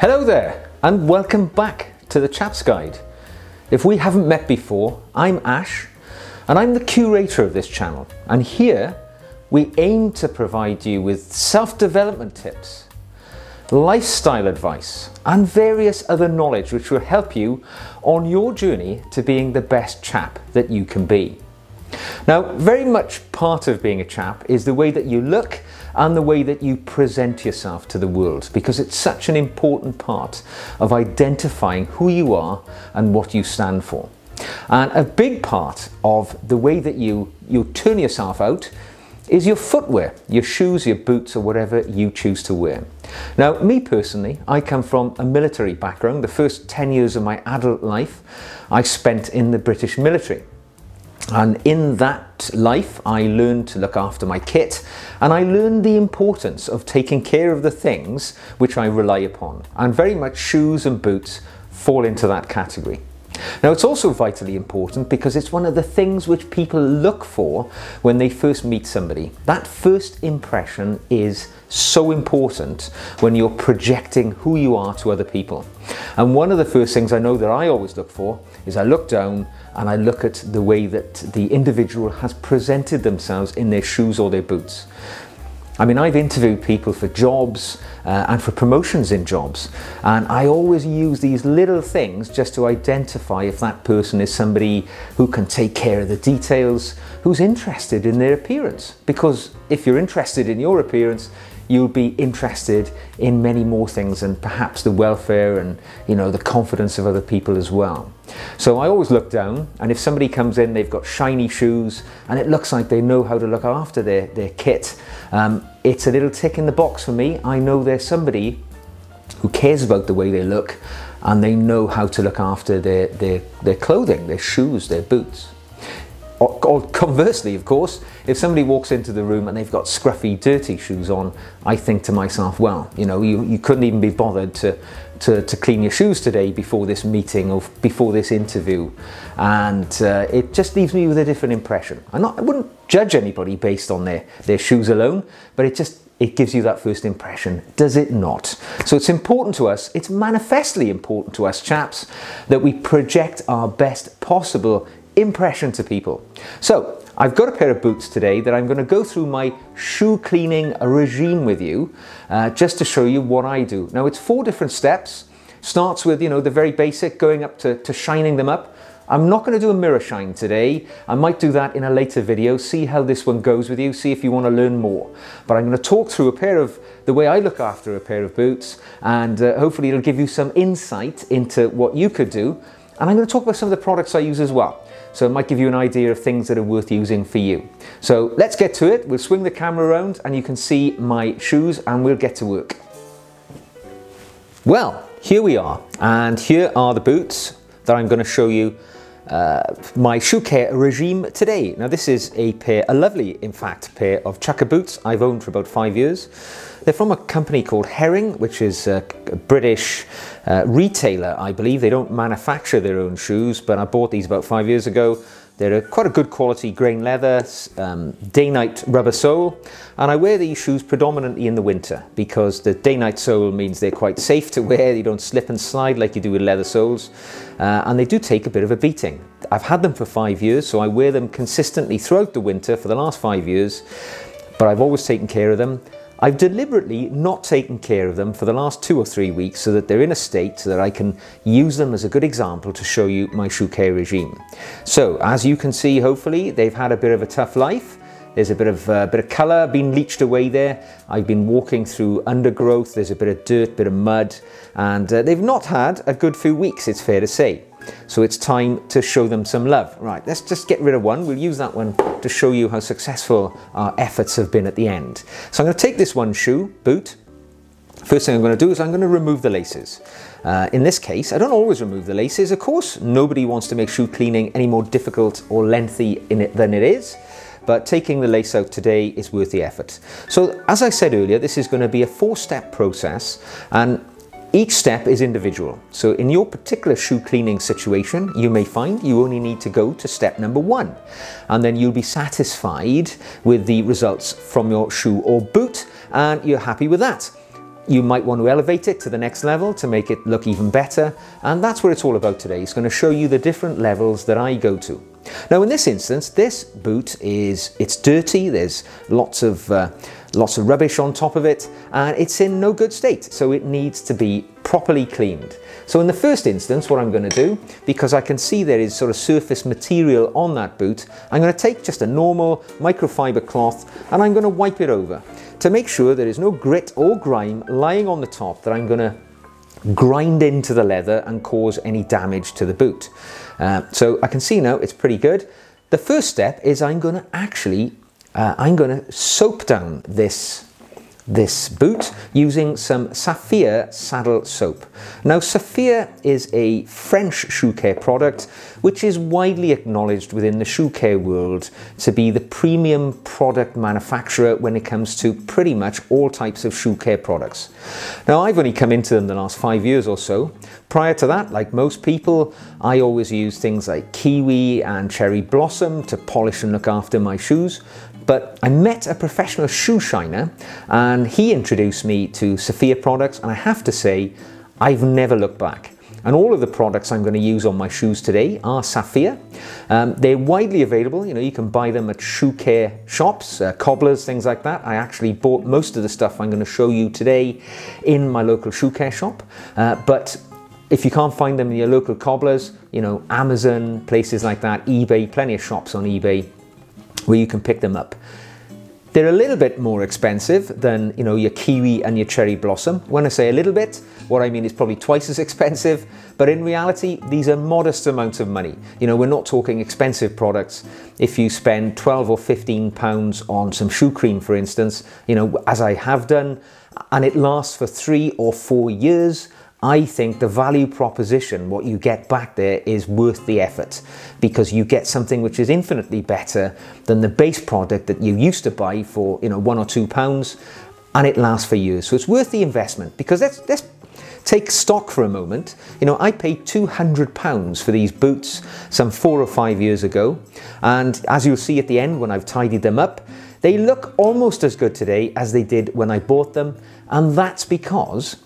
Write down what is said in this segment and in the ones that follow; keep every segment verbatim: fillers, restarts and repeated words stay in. Hello there, and welcome back to The Chap's Guide. If we haven't met before, I'm Ash, and I'm the curator of this channel, and here we aim to provide you with self-development tips, lifestyle advice, and various other knowledge which will help you on your journey to being the best chap that you can be. Now, very much part of being a chap is the way that you look and the way that you present yourself to the world, because it's such an important part of identifying who you are and what you stand for. And a big part of the way that you, you turn yourself out is your footwear, your shoes, your boots, or whatever you choose to wear. Now, me personally, I come from a military background. The first ten years of my adult life, I spent in the British military. And in that life, I learned to look after my kit, and I learned the importance of taking care of the things which I rely upon. And very much shoes and boots fall into that category. Now, it's also vitally important because it's one of the things which people look for when they first meet somebody. That first impression is so important when you're projecting who you are to other people. And one of the first things I know that I always look for is I look down and I look at the way that the individual has presented themselves in their shoes or their boots. I mean, I've interviewed people for jobs uh, and for promotions in jobs, and I always use these little things just to identify if that person is somebody who can take care of the details, who's interested in their appearance. Because if you're interested in your appearance, you'll be interested in many more things, and perhaps the welfare and, you know, the confidence of other people as well. So I always look down, and if somebody comes in, they've got shiny shoes and it looks like they know how to look after their, their kit, um, it's a little tick in the box for me. I know they're somebody who cares about the way they look, and they know how to look after their, their, their clothing, their shoes, their boots. Or, or conversely, of course, if somebody walks into the room and they've got scruffy, dirty shoes on, I think to myself, well, you know, you, you couldn't even be bothered to, to, to clean your shoes today before this meeting or before this interview. And uh, it just leaves me with a different impression. I'm not, I wouldn't judge anybody based on their, their shoes alone, but it just it gives you that first impression, does it not? So it's important to us, it's manifestly important to us chaps, that we project our best possible impression to people. So I've got a pair of boots today that I'm going to go through my shoe cleaning regime with you, uh, just to show you what I do. Now, it's four different steps. Starts with, you know, the very basic, going up to, to shining them up. I'm not going to do a mirror shine today. I might do that in a later video. See how this one goes with you. See if you want to learn more. But I'm going to talk through a pair of the way I look after a pair of boots, and uh, hopefully it'll give you some insight into what you could do. And I'm going to talk about some of the products I use as well. So it might give you an idea of things that are worth using for you. So let's get to it. We'll swing the camera around and you can see my shoes, and we'll get to work. Well, here we are. And here are the boots that I'm going to show you uh, my shoe care regime today. Now, this is a pair, a lovely, in fact, pair of chukka boots I've owned for about five years. They're from a company called Herring, which is a British uh, retailer, I believe. They don't manufacture their own shoes, but I bought these about five years ago. They're a, quite a good quality grain leather, um, day-night rubber sole, and I wear these shoes predominantly in the winter because the day-night sole means they're quite safe to wear. You don't slip and slide like you do with leather soles, uh, and they do take a bit of a beating. I've had them for five years, so I wear them consistently throughout the winter for the last five years, but I've always taken care of them. I've deliberately not taken care of them for the last two or three weeks so that they're in a state so that I can use them as a good example to show you my shoe care regime. So as you can see, hopefully they've had a bit of a tough life. There's a bit of uh, bit of colour being leached away there. I've been walking through undergrowth. There's a bit of dirt, bit of mud, and uh, they've not had a good few weeks, it's fair to say. So it's time to show them some love. Right, let's just get rid of one. We'll use that one to show you how successful our efforts have been at the end. So I'm going to take this one shoe, boot. First thing I'm going to do is I'm going to remove the laces. Uh, in this case, I don't always remove the laces. Of course, nobody wants to make shoe cleaning any more difficult or lengthy in it than it is. But taking the lace out today is worth the effort. So as I said earlier, this is going to be a four-step process, and each step is individual. So in your particular shoe cleaning situation, you may find you only need to go to step number one, and then you'll be satisfied with the results from your shoe or boot, and you're happy with that. You might want to elevate it to the next level to make it look even better, and that's what it's all about today. It's going to show you the different levels that I go to. Now in this instance, this boot is, it's dirty, there's lots of, uh, lots of rubbish on top of it, and it's in no good state, so it needs to be properly cleaned. So in the first instance, what I'm going to do, because I can see there is sort of surface material on that boot, I'm going to take just a normal microfiber cloth and I'm going to wipe it over to make sure there is no grit or grime lying on the top that I'm going to grind into the leather and cause any damage to the boot. Uh, so I can see now it's pretty good. The first step is I'm going to actually, uh, I'm going to soap down this this boot using some Saphir Saddle Soap. Now Saphir is a French shoe care product which is widely acknowledged within the shoe care world to be the premium product manufacturer when it comes to pretty much all types of shoe care products. Now I've only come into them the last five years or so. Prior to that, like most people, I always used things like Kiwi and Cherry Blossom to polish and look after my shoes. But I met a professional shoe shiner and he introduced me to Saphir products, and I have to say, I've never looked back. And all of the products I'm going to use on my shoes today are Saphir. Um, they're widely available, you know, you can buy them at shoe care shops, uh, cobblers, things like that. I actually bought most of the stuff I'm going to show you today in my local shoe care shop. Uh, but if you can't find them in your local cobblers, you know, Amazon, places like that, eBay, plenty of shops on eBay where you can pick them up. They're a little bit more expensive than, you know, your Kiwi and your Cherry Blossom. When I say a little bit, what I mean is probably twice as expensive, but in reality, these are modest amounts of money. You know, we're not talking expensive products. If you spend twelve or fifteen pounds on some shoe cream, for instance, you know, as I have done, and it lasts for three or four years, I think the value proposition, what you get back there, is worth the effort, because you get something which is infinitely better than the base product that you used to buy for, you know, one or two pounds, and it lasts for years. So it's worth the investment, because let's, let's take stock for a moment. You know, I paid two hundred pounds for these boots some four or five years ago, and as you'll see at the end when I've tidied them up, they look almost as good today as they did when I bought them, and that's because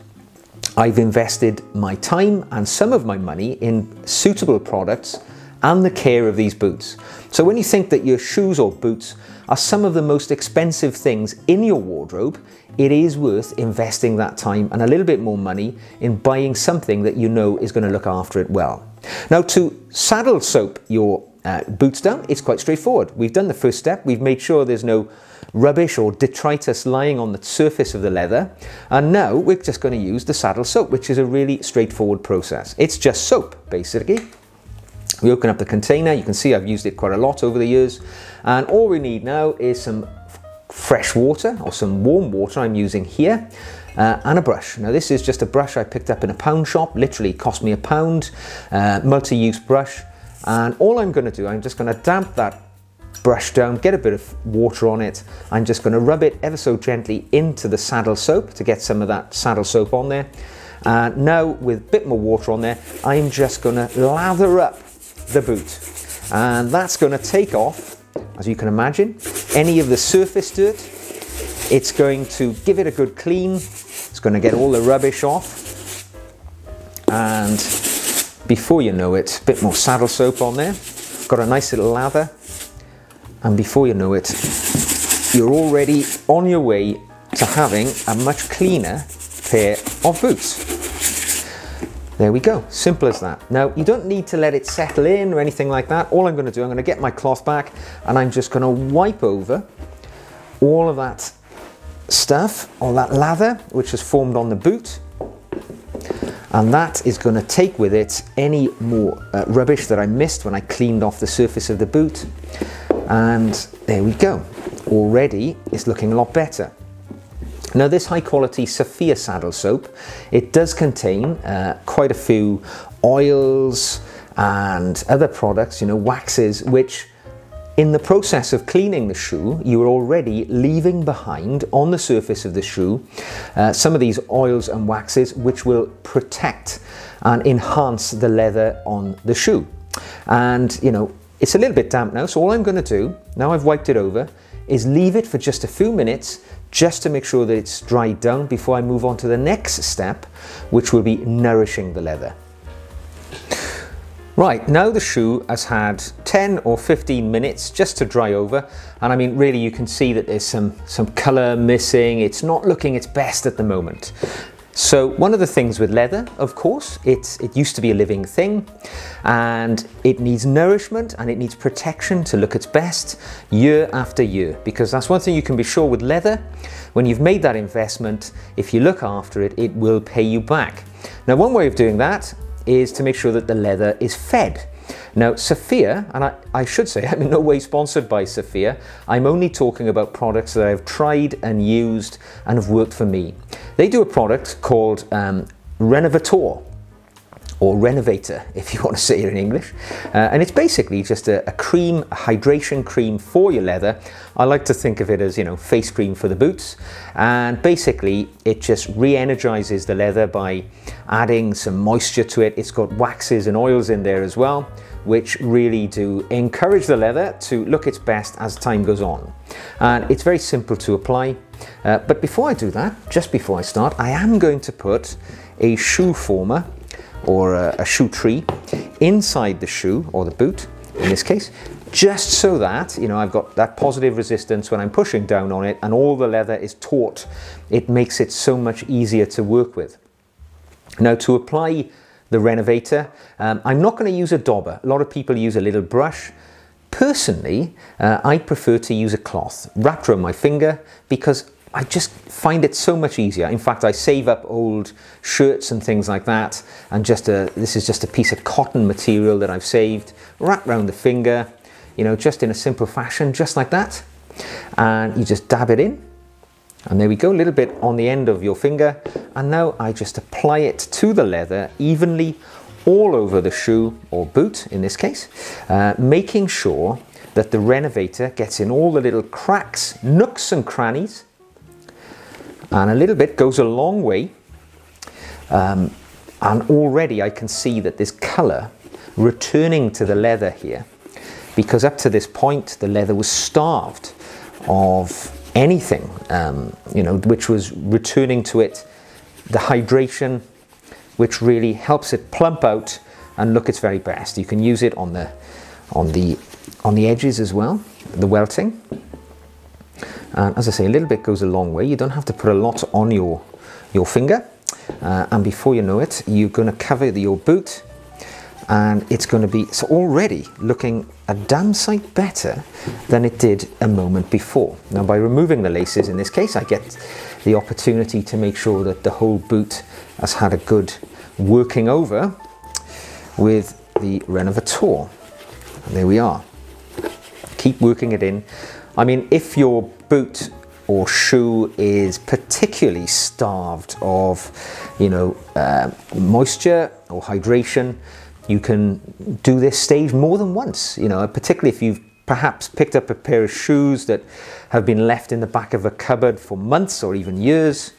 I've invested my time and some of my money in suitable products and the care of these boots. So when you think that your shoes or boots are some of the most expensive things in your wardrobe, it is worth investing that time and a little bit more money in buying something that you know is going to look after it well. Now, to saddle soap your uh, boots down, it's quite straightforward. We've done the first step. We've made sure there's no rubbish or detritus lying on the surface of the leather, and now we're just going to use the saddle soap, which is a really straightforward process. It's just soap, basically. We open up the container, you can see I've used it quite a lot over the years, and all we need now is some fresh water or some warm water I'm using here, uh, and a brush. Now this is just a brush I picked up in a pound shop, literally cost me a pound, uh, multi-use brush, and all I'm going to do, I'm just going to damp that brush down, get a bit of water on it. I'm just going to rub it ever so gently into the saddle soap to get some of that saddle soap on there. And uh, now with a bit more water on there, I'm just going to lather up the boot. And that's going to take off, as you can imagine, any of the surface dirt. It's going to give it a good clean. It's going to get all the rubbish off. And before you know it, a bit more saddle soap on there. Got a nice little lather. And before you know it, you're already on your way to having a much cleaner pair of boots. There we go, simple as that. Now, you don't need to let it settle in or anything like that. All I'm gonna do, I'm gonna get my cloth back and I'm just gonna wipe over all of that stuff, all that lather, which has formed on the boot. And that is gonna take with it any more uh, rubbish that I missed when I cleaned off the surface of the boot. And there we go, already it's looking a lot better. Now this high quality Saphir Saddle Soap, it does contain uh, quite a few oils and other products, you know, waxes, which in the process of cleaning the shoe, you are already leaving behind on the surface of the shoe uh, some of these oils and waxes which will protect and enhance the leather on the shoe. And, you know, it's a little bit damp now, so all I'm going to do, now I've wiped it over, is leave it for just a few minutes just to make sure that it's dried down before I move on to the next step, which will be nourishing the leather. Right, now the shoe has had ten or fifteen minutes just to dry over, and I mean really you can see that there's some, some colour missing, it's not looking its best at the moment. So one of the things with leather, of course, it's, it used to be a living thing and it needs nourishment and it needs protection to look its best year after year, because that's one thing you can be sure with leather. When you've made that investment, if you look after it, it will pay you back. Now one way of doing that is to make sure that the leather is fed. Now Saphir, and I, I should say I'm in no way sponsored by Saphir, I'm only talking about products that I've tried and used and have worked for me. They do a product called um, Renovator, or Renovator if you want to say it in English, uh, and it's basically just a, a cream, a hydration cream for your leather. I like to think of it as, you know, face cream for the boots, and basically it just re-energizes the leather by adding some moisture to it. It's got waxes and oils in there as well, which really do encourage the leather to look its best as time goes on. And it's very simple to apply. Uh, but before I do that, just before I start, I am going to put a shoe former or a, a shoe tree inside the shoe, or the boot in this case, just so that, you know, I've got that positive resistance when I'm pushing down on it and all the leather is taut. It makes it so much easier to work with. Now to apply the Renovator, um, I'm not going to use a dauber. A lot of people use a little brush. Personally, uh, I prefer to use a cloth wrapped around my finger because I just find it so much easier. In fact, I save up old shirts and things like that, and just a, this is just a piece of cotton material that I've saved, wrapped around the finger, you know, just in a simple fashion, just like that. And you just dab it in, and there we go, a little bit on the end of your finger. And now I just apply it to the leather evenly all over the shoe, or boot in this case, uh, making sure that the Renovator gets in all the little cracks, nooks and crannies, and a little bit goes a long way. Um, and already I can see that there's colour returning to the leather here, because up to this point the leather was starved of anything, um, you know, which was returning to it the hydration, which really helps it plump out and look its very best. You can use it on the, on the, on the edges as well, the welting. And as I say, a little bit goes a long way. You don't have to put a lot on your, your finger. Uh, and before you know it, you're going to cover the, your boot, and it's going to be, so already looking a damn sight better than it did a moment before. Now by removing the laces in this case, I get the opportunity to make sure that the whole boot has had a good working over with the Renovator. And there we are. Keep working it in. I mean, if your boot or shoe is particularly starved of, you know, uh, moisture or hydration, you can do this stage more than once, you know, particularly if you've perhaps picked up a pair of shoes that have been left in the back of a cupboard for months or even years.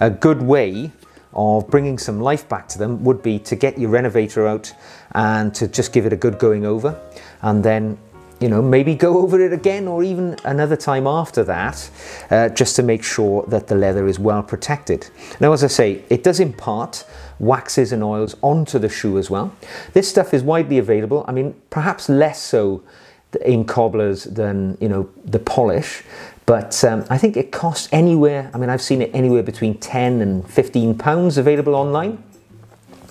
A good way of bringing some life back to them would be to get your Renovator out and to just give it a good going over, and then, you know, maybe go over it again or even another time after that, uh, just to make sure that the leather is well protected. Now, as I say, it does impart waxes and oils onto the shoe as well. This stuff is widely available. I mean, perhaps less so in cobblers than, you know, the polish, but um, I think it costs anywhere, I mean, I've seen it anywhere between ten and fifteen pounds available online.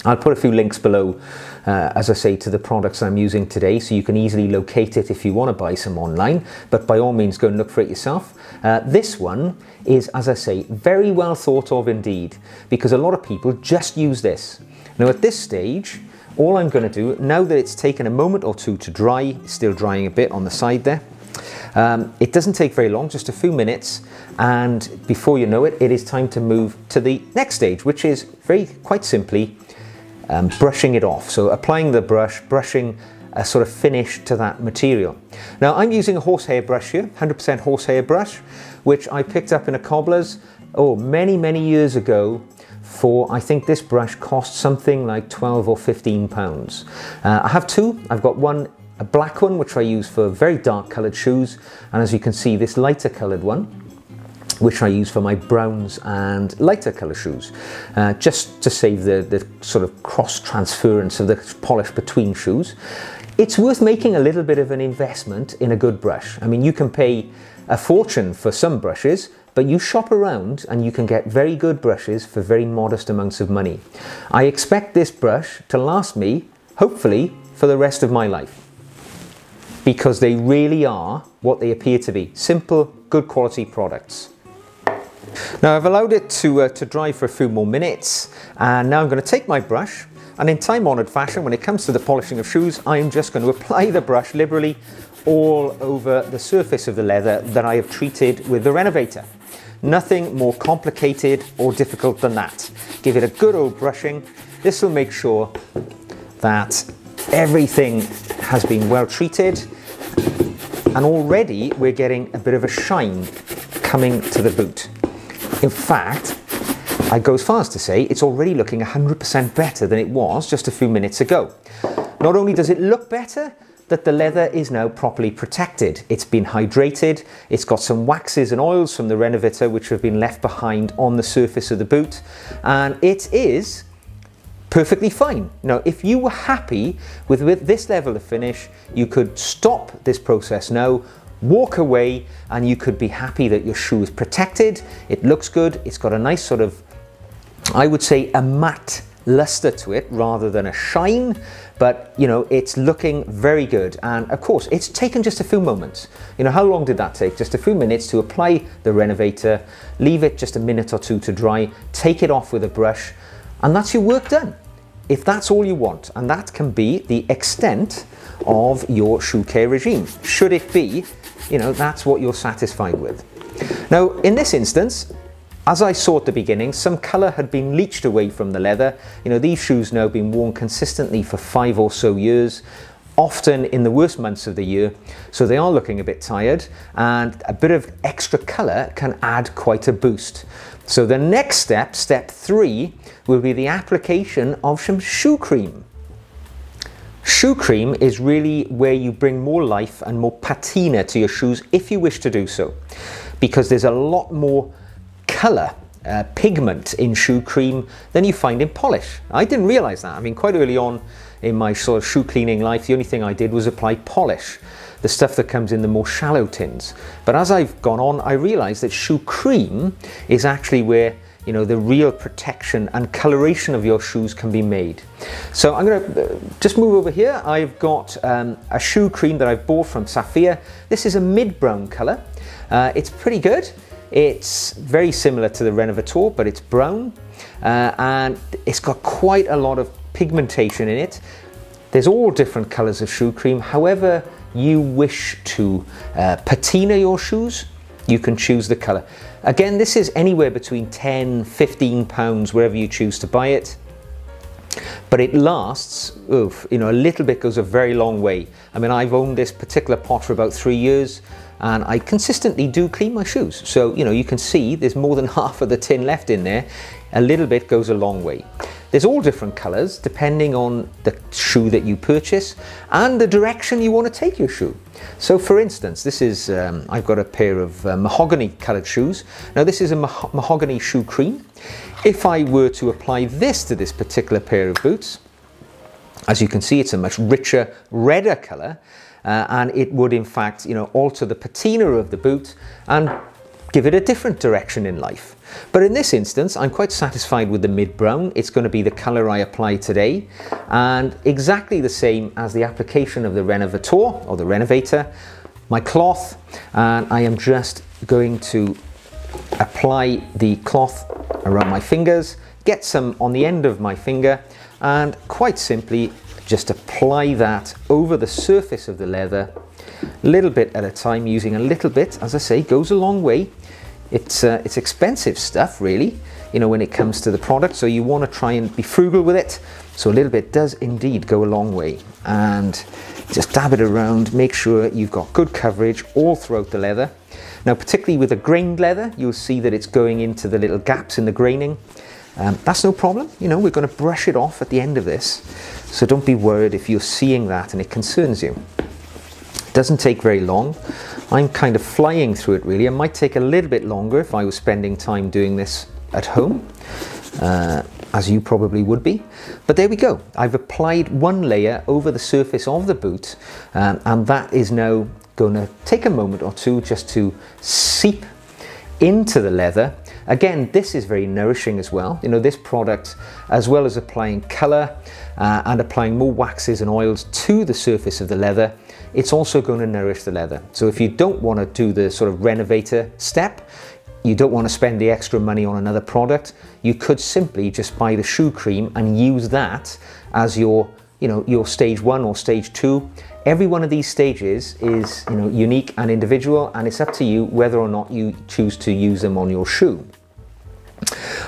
I'll put a few links below, uh, as I say, to the products I'm using today, so you can easily locate it if you want to buy some online, but by all means go and look for it yourself. Uh, this one is, as I say, very well thought of indeed, because a lot of people just use this. Now at this stage, all I'm going to do, now that it's taken a moment or two to dry, still drying a bit on the side there, um, it doesn't take very long, just a few minutes, and before you know it, it is time to move to the next stage, which is very quite simply Um, brushing it off. So applying the brush, brushing a sort of finish to that material. Now I'm using a horsehair brush here, one hundred percent horsehair brush, which I picked up in a cobbler's, oh, many, many years ago for, I think this brush cost something like twelve or fifteen pounds. Uh, I have two. I've got one, a black one, which I use for very dark coloured shoes, and as you can see, this lighter coloured one, which I use for my browns and lighter colour shoes, uh, just to save the, the sort of cross-transference of the polish between shoes. It's worth making a little bit of an investment in a good brush. I mean, you can pay a fortune for some brushes, but you shop around and you can get very good brushes for very modest amounts of money. I expect this brush to last me, hopefully, for the rest of my life, because they really are what they appear to be, simple, good quality products. Now I've allowed it to, uh, to dry for a few more minutes, and now I'm going to take my brush, and in time-honoured fashion, when it comes to the polishing of shoes, I'm just going to apply the brush liberally all over the surface of the leather that I have treated with the Renovater. Nothing more complicated or difficult than that. Give it a good old brushing. This will make sure that everything has been well treated, and already we're getting a bit of a shine coming to the boot. In fact, I go as far as to say it's already looking one hundred percent better than it was just a few minutes ago. Not only does it look better, that the leather is now properly protected. It's been hydrated, it's got some waxes and oils from the Renovater which have been left behind on the surface of the boot, and it is perfectly fine. Now, if you were happy with, with this level of finish, you could stop this process now, walk away, and you could be happy that your shoe is protected, it looks good, it's got a nice sort of, I would say, a matte luster to it rather than a shine, but you know, it's looking very good. And of course, it's taken just a few moments. You know, how long did that take? Just a few minutes to apply the Renovater, leave it just a minute or two to dry, take it off with a brush, and that's your work done. If that's all you want, and that can be the extent of your shoe care regime, should it be, you know, that's what you're satisfied with. Now, in this instance, as I saw at the beginning, some colour had been leached away from the leather. You know, these shoes now have been worn consistently for five or so years, often in the worst months of the year, so they are looking a bit tired, and a bit of extra colour can add quite a boost. So the next step, step three, will be the application of some shoe cream. Shoe cream is really where you bring more life and more patina to your shoes if you wish to do so, because there's a lot more colour, uh, pigment in shoe cream than you find in polish. I didn't realise that. I mean, quite early on in my sort of shoe cleaning life, the only thing I did was apply polish, the stuff that comes in the more shallow tins. But as I've gone on, I realised that shoe cream is actually where, you know, the real protection and coloration of your shoes can be made. So I'm going to just move over here. I've got um, a shoe cream that I bought from Saphir. This is a mid-brown colour. Uh, it's pretty good. It's very similar to the Renovator, but it's brown, uh, and it's got quite a lot of pigmentation in it. There's all different colors of shoe cream. However you wish to uh, patina your shoes, you can choose the color. Again, this is anywhere between ten, fifteen pounds, wherever you choose to buy it. But it lasts, oof, you know, a little bit goes a very long way. I mean, I've owned this particular pot for about three years, and I consistently do clean my shoes. So, you know, you can see there's more than half of the tin left in there. A little bit goes a long way. There's all different colors depending on the shoe that you purchase and the direction you want to take your shoe. So for instance, this is, um, I've got a pair of uh, mahogany colored shoes. Now this is a ma mahogany shoe cream. If I were to apply this to this particular pair of boots, as you can see, it's a much richer, redder color, uh, and it would in fact, you know, alter the patina of the boot and give it a different direction in life. But in this instance, I'm quite satisfied with the mid-brown. It's going to be the color I apply today, and exactly the same as the application of the Renovator or the Renovator, my cloth, and I am just going to apply the cloth around my fingers, get some on the end of my finger, and quite simply just apply that over the surface of the leather, little bit at a time, using a little bit, as I say, goes a long way. It's uh, it's expensive stuff, really, you know, when it comes to the product, so you want to try and be frugal with it. So a little bit does indeed go a long way, and just dab it around, make sure you've got good coverage all throughout the leather. Now, particularly with a grained leather, you'll see that it's going into the little gaps in the graining. Um, that's no problem, you know, we're going to brush it off at the end of this, so don't be worried if you're seeing that and it concerns you. Doesn't take very long. I'm kind of flying through it really. It might take a little bit longer if I was spending time doing this at home, uh, as you probably would be. But there we go. I've applied one layer over the surface of the boot, um, and that is now going to take a moment or two just to seep into the leather. Again, this is very nourishing as well. You know, this product, as well as applying color uh, and applying more waxes and oils to the surface of the leather, it's also going to nourish the leather. So if you don't want to do the sort of renovator step, you don't want to spend the extra money on another product, you could simply just buy the shoe cream and use that as your, you know, your stage one or stage two. Every one of these stages is, you know, unique and individual, and it's up to you whether or not you choose to use them on your shoe.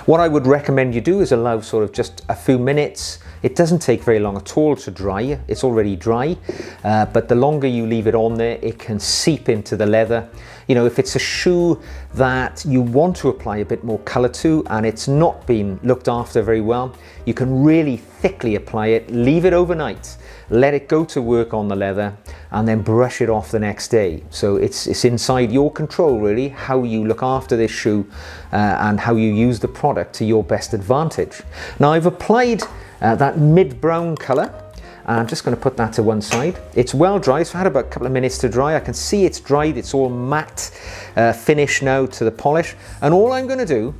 What I would recommend you do is allow sort of just a few minutes. It doesn't take very long at all to dry. It's already dry, uh, but the longer you leave it on there, it can seep into the leather. You know, if it's a shoe that you want to apply a bit more color to and it's not been looked after very well, you can really thickly apply it, leave it overnight, let it go to work on the leather, and then brush it off the next day. So it's, it's inside your control really, how you look after this shoe uh, and how you use the product to your best advantage. Now I've applied uh, that mid-brown color, and I'm just going to put that to one side. It's well dry, so I had about a couple of minutes to dry. I can see it's dried, it's all matte uh, finish now to the polish. And all I'm going to do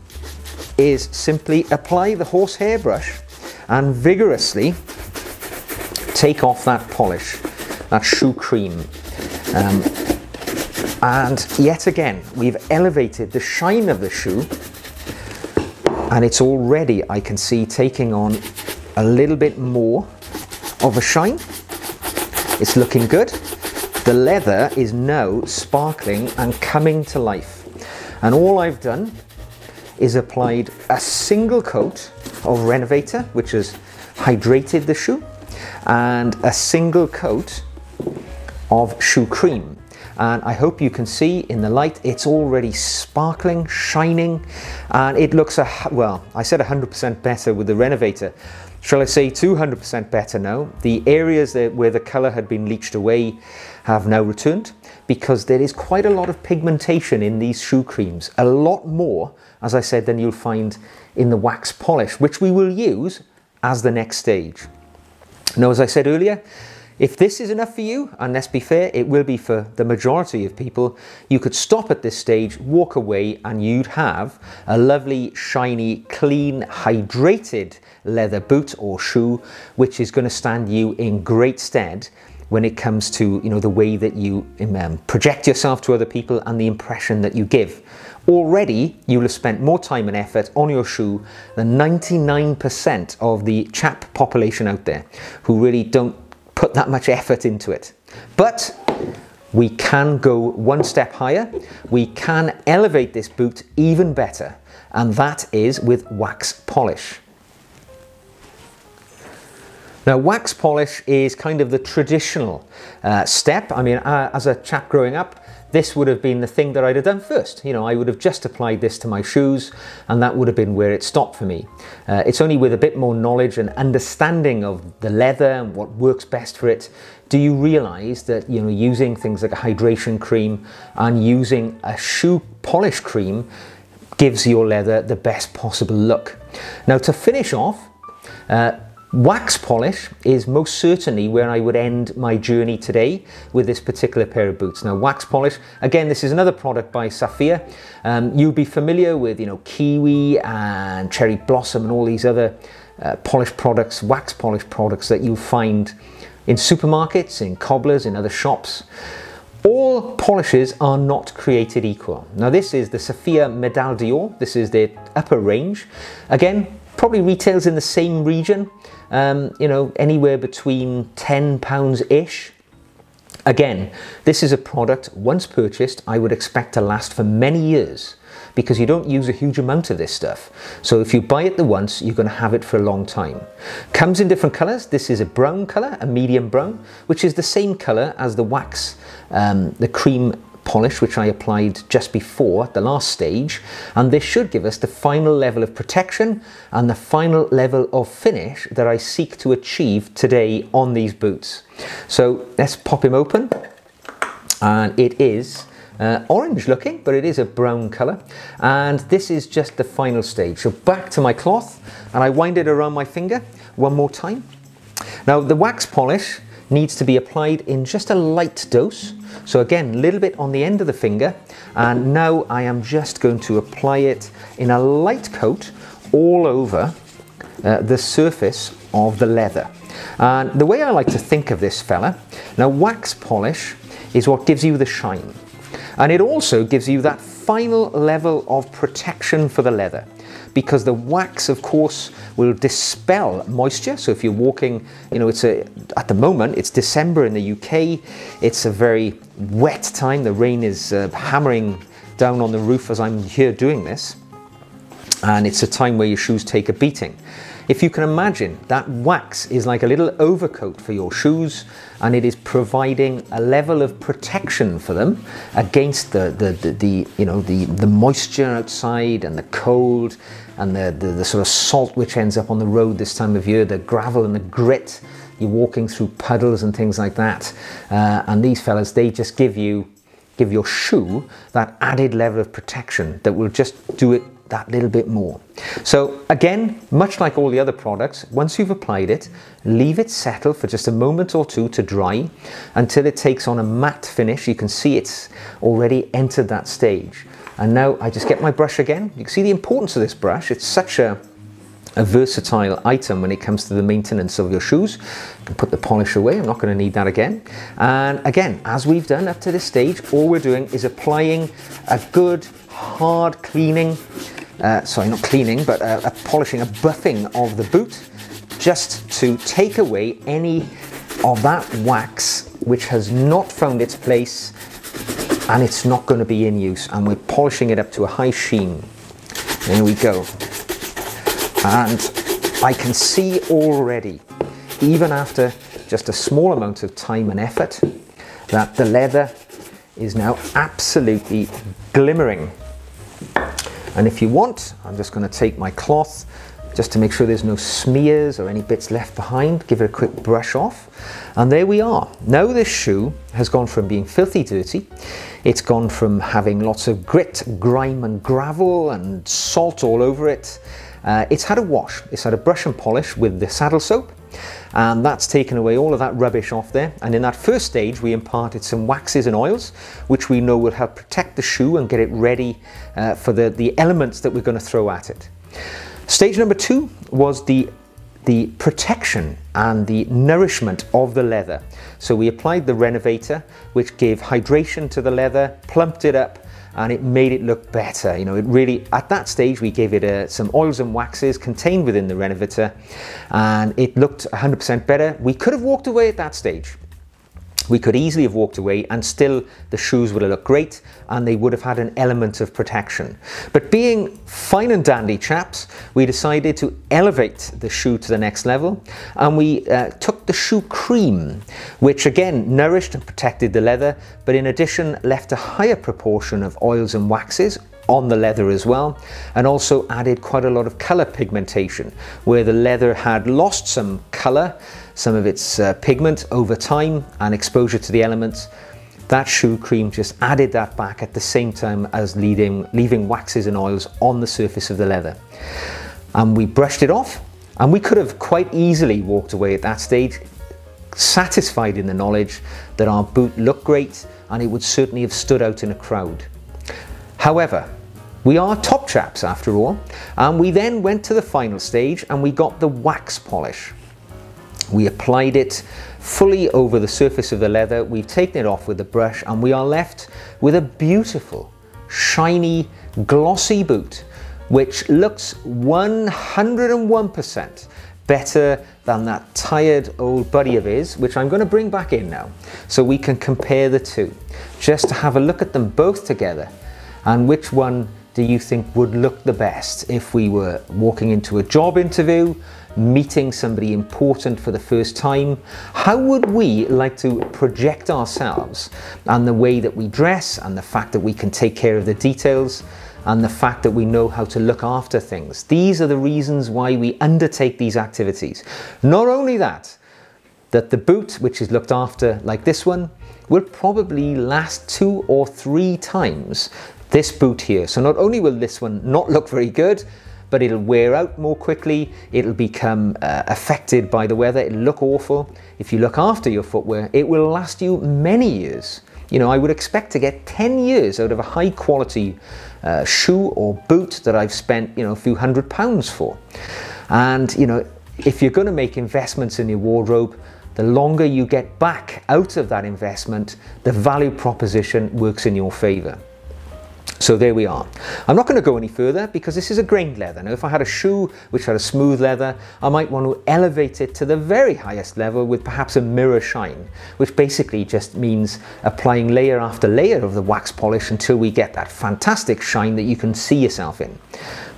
is simply apply the horsehair brush and vigorously take off that polish, that shoe cream. Um, and yet again, we've elevated the shine of the shoe, and it's already, I can see, taking on a little bit more of a shine. It's looking good. The leather is now sparkling and coming to life. And all I've done is applied a single coat of Renovator, which has hydrated the shoe, and a single coat of shoe cream. And I hope you can see in the light, it's already sparkling, shining, and it looks, a, well, I said one hundred percent better with the Renovator. Shall I say two hundred percent better now? The areas that, where the color had been leached away have now returned, because there is quite a lot of pigmentation in these shoe creams. A lot more, as I said, than you'll find in the wax polish, which we will use as the next stage. Now, as I said earlier, if this is enough for you, and let's be fair, it will be for the majority of people, you could stop at this stage, walk away, and you'd have a lovely, shiny, clean, hydrated leather boot or shoe, which is going to stand you in great stead when it comes to, you know, the way that you um, project yourself to other people and the impression that you give. Already, you'll have spent more time and effort on your shoe than ninety-nine percent of the chap population out there, who really don't put that much effort into it. But we can go one step higher. We can elevate this boot even better, and that is with wax polish. Now, wax polish is kind of the traditional uh, step. I mean, uh, as a chap growing up, this would have been the thing that I'd have done first. You know, I would have just applied this to my shoes, and that would have been where it stopped for me. Uh, it's only with a bit more knowledge and understanding of the leather and what works best for it, do you realize that, you know, using things like a hydration cream and using a shoe polish cream gives your leather the best possible look. Now, to finish off, uh, wax polish is most certainly where I would end my journey today with this particular pair of boots. Now, wax polish, again, this is another product by Saphir. Um, you'll be familiar with, you know, Kiwi and Cherry Blossom and all these other uh, polish products, wax polish products that you'll find in supermarkets, in cobblers, in other shops. All polishes are not created equal. Now, this is the Saphir Médaille d'Or. This is their upper range. Again, probably retails in the same region, um, you know, anywhere between ten pounds-ish. Again, this is a product, once purchased, I would expect to last for many years, because you don't use a huge amount of this stuff. So if you buy it the once, you're going to have it for a long time. Comes in different colors. This is a brown color, a medium brown, which is the same color as the wax, um, the cream polish, which I applied just before the last stage, and this should give us the final level of protection and the final level of finish that I seek to achieve today on these boots. So let's pop him open, and it is uh, orange looking, but it is a brown color. And this is just the final stage. So back to my cloth, and I wind it around my finger one more time. Now the wax polish needs to be applied in just a light dose. So again, a little bit on the end of the finger. And now I am just going to apply it in a light coat all over uh, the surface of the leather. And the way I like to think of this fella, now wax polish is what gives you the shine. And it also gives you that final level of protection for the leather, because the wax, of course, will dispel moisture. So if you're walking, you know, it's a, at the moment, it's December in the U K. It's a very wet time. The rain is uh, hammering down on the roof as I'm here doing this. And it's a time where your shoes take a beating. If you can imagine, that wax is like a little overcoat for your shoes, and it is providing a level of protection for them against the, the, the, the you know, the, the moisture outside and the cold and the, the, the sort of salt which ends up on the road this time of year, the gravel and the grit. You're walking through puddles and things like that. Uh, and these fellas, they just give you, give your shoe that added level of protection that will just do it that little bit more. So again, much like all the other products, once you've applied it, leave it settle for just a moment or two to dry until it takes on a matte finish. You can see it's already entered that stage. And now I just get my brush again. You can see the importance of this brush. It's such a, a versatile item when it comes to the maintenance of your shoes. You can put the polish away. I'm not going to need that again. And again, as we've done up to this stage, all we're doing is applying a good hard cleaning, uh, sorry, not cleaning, but a, a polishing, a buffing of the boot, just to take away any of that wax which has not found its place and it's not going to be in use. And we're polishing it up to a high sheen. There we go. And I can see already, even after just a small amount of time and effort, that the leather is now absolutely glimmering. And if you want, I'm just going to take my cloth just to make sure there's no smears or any bits left behind, give it a quick brush off. And there we are. Now this shoe has gone from being filthy dirty, it's gone from having lots of grit, grime and gravel and salt all over it. Uh, it's had a wash, it's had a brush and polish with the saddle soap, and that's taken away all of that rubbish off there. And in that first stage, we imparted some waxes and oils, which we know will help protect the shoe and get it ready uh, for the, the elements that we're going to throw at it. Stage number two was the, the protection and the nourishment of the leather. So we applied the Renovater, which gave hydration to the leather, plumped it up, and it made it look better. You know, it really, at that stage, we gave it a, some oils and waxes contained within the Renovater, and it looked one hundred percent better. We could have walked away at that stage. We could easily have walked away, and still the shoes would have looked great, and they would have had an element of protection. But being fine and dandy chaps, we decided to elevate the shoe to the next level, and we uh, took the shoe cream, which again nourished and protected the leather, but in addition left a higher proportion of oils and waxes on the leather as well, and also added quite a lot of color pigmentation where the leather had lost some color, some of its uh, pigment over time and exposure to the elements. That shoe cream just added that back at the same time as leading, leaving waxes and oils on the surface of the leather. And we brushed it off, and we could have quite easily walked away at that stage, satisfied in the knowledge that our boot looked great and it would certainly have stood out in a crowd. However, we are top chaps after all, and we then went to the final stage and we got the wax polish. We applied it fully over the surface of the leather, we've taken it off with the brush, and we are left with a beautiful, shiny, glossy boot, which looks one hundred and one percent better than that tired old buddy of his, which I'm going to bring back in now, so we can compare the two, just to have a look at them both together. And which one do you think would look the best if we were walking into a job interview, meeting somebody important for the first time? How would we like to project ourselves, and the way that we dress, and the fact that we can take care of the details, and the fact that we know how to look after things? These are the reasons why we undertake these activities. Not only that, that the boot, which is looked after like this one, will probably last two or three times this boot here. So not only will this one not look very good, but it'll wear out more quickly, it'll become uh, affected by the weather, it'll look awful. If you look after your footwear, it will last you many years. You know, I would expect to get ten years out of a high quality uh, shoe or boot that I've spent, you know, a few hundred pounds for. And, you know, if you're going to make investments in your wardrobe, the longer you get back out of that investment, the value proposition works in your favor. So there we are. I'm not going to go any further because this is a grained leather. Now, if I had a shoe which had a smooth leather, I might want to elevate it to the very highest level with perhaps a mirror shine, which basically just means applying layer after layer of the wax polish until we get that fantastic shine that you can see yourself in.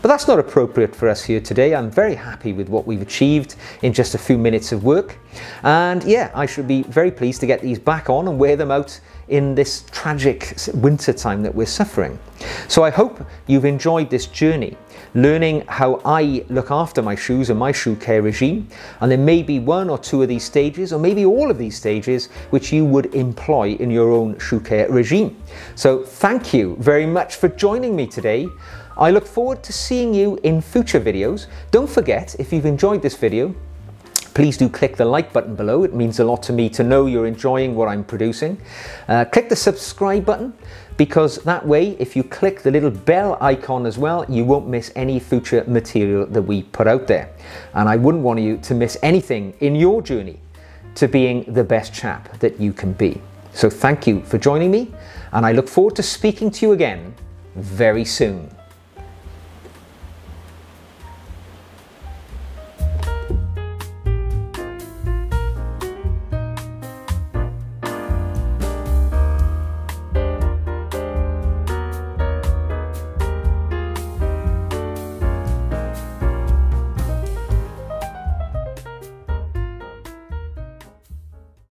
But that's not appropriate for us here today. I'm very happy with what we've achieved in just a few minutes of work. And yeah, I should be very pleased to get these back on and wear them out in this tragic winter time that we're suffering. So I hope you've enjoyed this journey, learning how I look after my shoes and my shoe care regime. And there may be one or two of these stages, or maybe all of these stages, which you would employ in your own shoe care regime. So thank you very much for joining me today. I look forward to seeing you in future videos. Don't forget, if you've enjoyed this video, please do click the like button below. It means a lot to me to know you're enjoying what I'm producing. Uh, click the subscribe button, because that way, if you click the little bell icon as well, you won't miss any future material that we put out there. And I wouldn't want you to miss anything in your journey to being the best chap that you can be. So thank you for joining me, and I look forward to speaking to you again very soon.